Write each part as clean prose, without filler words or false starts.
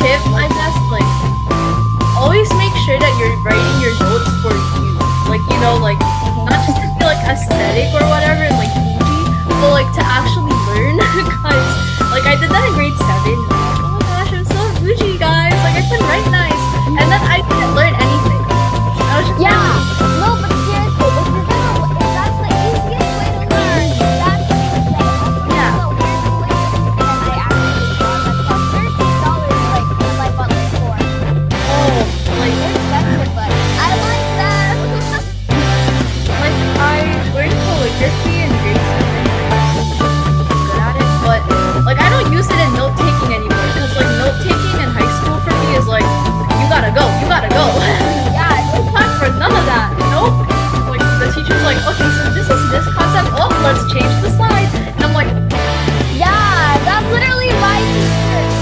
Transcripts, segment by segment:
tip, I guess, like, always make sure that you're writing your notes for you. Like, you know, like, not just to be, like, aesthetic or whatever, and, like, bougie, but, like, to actually learn, guys. Like, I did that in grade 7, like, oh my gosh, I'm so bougie, guys, like, I couldn't write nice, and then I didn't learn anything. I was just, yeah, no, but seriously, if you're gonna, if that's the easiest way to learn, that's the easiest way to learn. Yeah. So here's the way to learn, and I actually bought myself $13, like, because I bought like 4. Oh, like, it's expensive, but I like them. Like, I learned calligraphy in grade 7. I'm good at it, but, like, I don't use it in note-taking anymore, because, like, note-taking in high school for me is, like, you gotta go, you gotta go. None of that, nope. Like, the teacher's like, okay, so this is this concept, oh, let's change the slide. And I'm like, yeah, that's literally my teacher.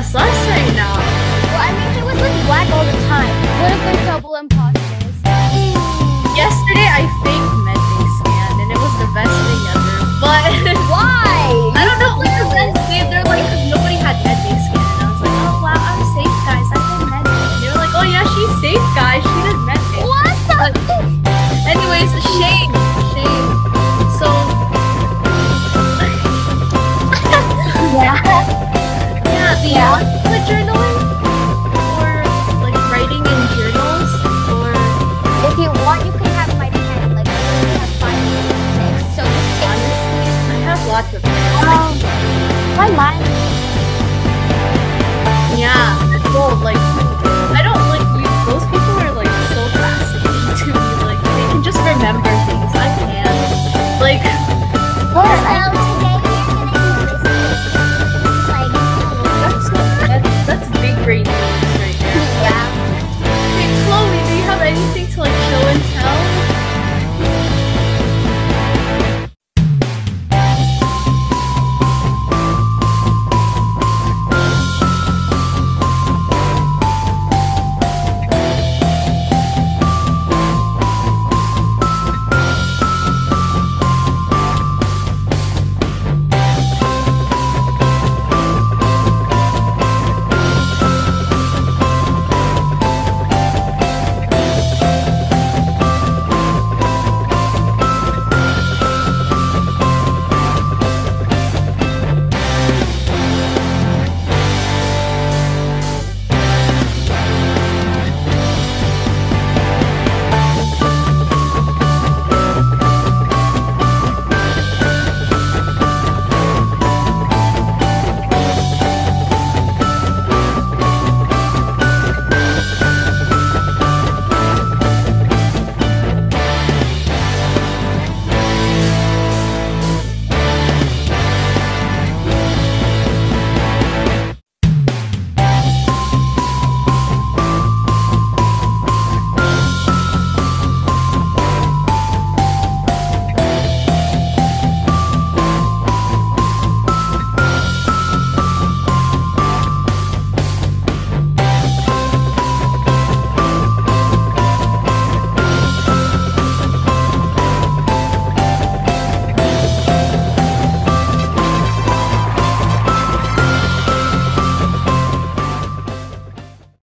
Sus right now. Well, I mean, she was like black all the time. What if there's trouble in